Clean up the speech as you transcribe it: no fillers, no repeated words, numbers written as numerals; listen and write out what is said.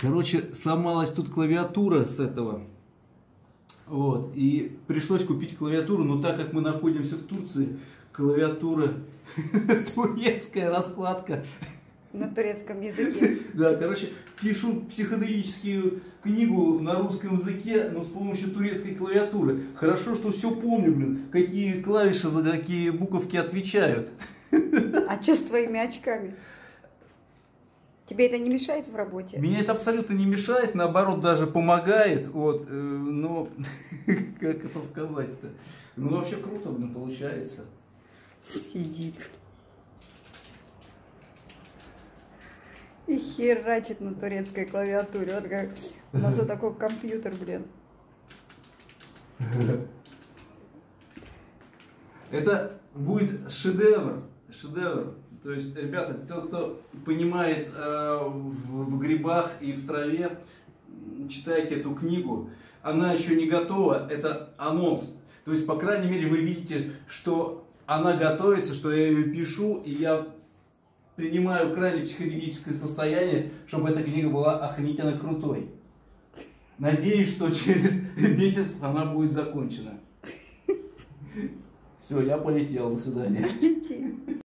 Короче, сломалась тут клавиатура с этого. Вот. И пришлось купить клавиатуру, но так как мы находимся в Турции, клавиатура турецкая раскладка. На турецком языке. Да, короче, пишу психоделическую книгу на русском языке, но с помощью турецкой клавиатуры. Хорошо, что все помню, блин, какие клавиши за какие буковки отвечают. А что с твоими очками? Тебе это не мешает в работе? Меня это абсолютно не мешает, наоборот, даже помогает. Вот, но как это сказать-то? Ну, вообще круто, блин, получается. Сидит. И херачит на турецкой клавиатуре. Вот как у нас вот такой компьютер, блин. Это будет шедевр. Шедевр. То есть, ребята, тот, кто понимает в грибах и в траве, читайте эту книгу. Она еще не готова. Это анонс. То есть, по крайней мере, вы видите, что она готовится, что я ее пишу, и я принимаю крайне психологическое состояние, чтобы эта книга была охренительно крутой. Надеюсь, что через месяц она будет закончена. Все, я полетел. До свидания.